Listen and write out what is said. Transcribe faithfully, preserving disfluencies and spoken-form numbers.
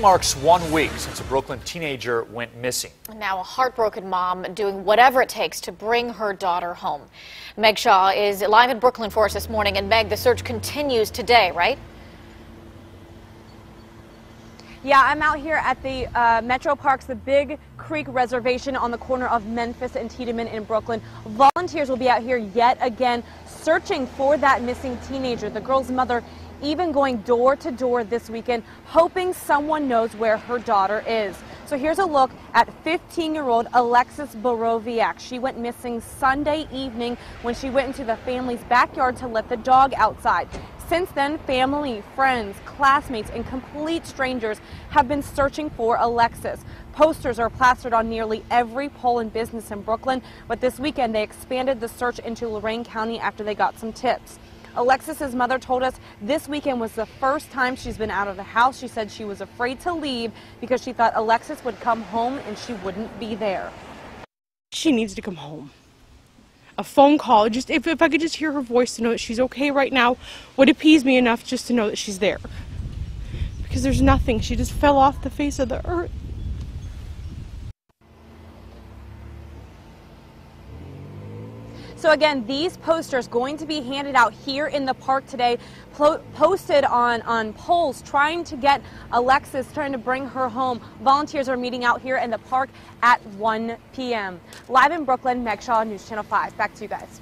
Marks one week since a Brooklyn teenager went missing. Now a heartbroken mom doing whatever it takes to bring her daughter home. Meg Shaw is live in Brooklyn for us this morning. And Meg, the search continues today, right? Yeah, I'm out here at the uh, Metro Parks, the Big Creek Reservation on the corner of Memphis and Tiedemann in Brooklyn. Volunteers will be out here yet again searching for that missing teenager. The girl's mother even going door to door this weekend, hoping someone knows where her daughter is. So here's a look at fifteen-year-old Alexis Boroviak. She went missing Sunday evening when she went into the family's backyard to let the dog outside. Since then, family, friends, classmates, and complete strangers have been searching for Alexis. Posters are plastered on nearly every pole and business in Brooklyn, but this weekend they expanded the search into Lorain County after they got some tips. Alexis's mother told us this weekend was the first time she's been out of the house. She said she was afraid to leave because she thought Alexis would come home and she wouldn't be there. She needs to come home. A phone call, just if, if I could just hear her voice to know that she's okay right now would appease me enough just to know that she's there. Because there's nothing. She just fell off the face of the earth. So again, these posters going to be handed out here in the park today, posted on, on poles, trying to get Alexis, trying to bring her home. Volunteers are meeting out here in the park at one p m Live in Brooklyn, Meg Shaw, News Channel five. Back to you guys.